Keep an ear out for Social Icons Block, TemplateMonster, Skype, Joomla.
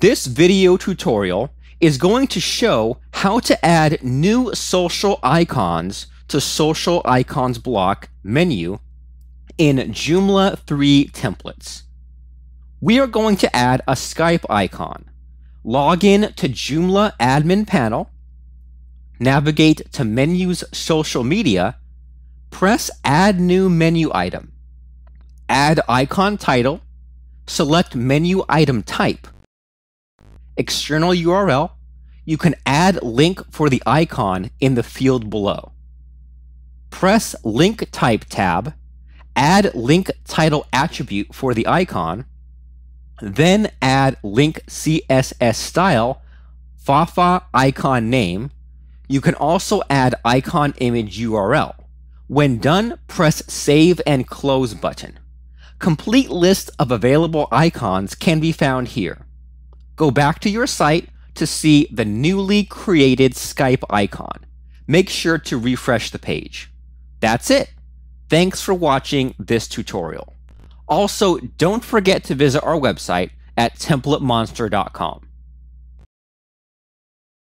This video tutorial is going to show how to add new social icons to Social Icons Block menu in Joomla 3 templates. We are going to add a Skype icon. Log in to Joomla admin panel, navigate to Menus Social Media, press Add New Menu Item, add icon title, select menu item type, external URL. You can add link for the icon in the field below. Press Link Type tab, add link title attribute for the icon, then add link CSS style, Fafa icon name. You can also add icon image URL. When done, press Save and Close button. Complete list of available icons can be found here. Go back to your site to see the newly created Skype icon. Make sure to refresh the page. That's it. Thanks for watching this tutorial. Also, don't forget to visit our website at TemplateMonster.com.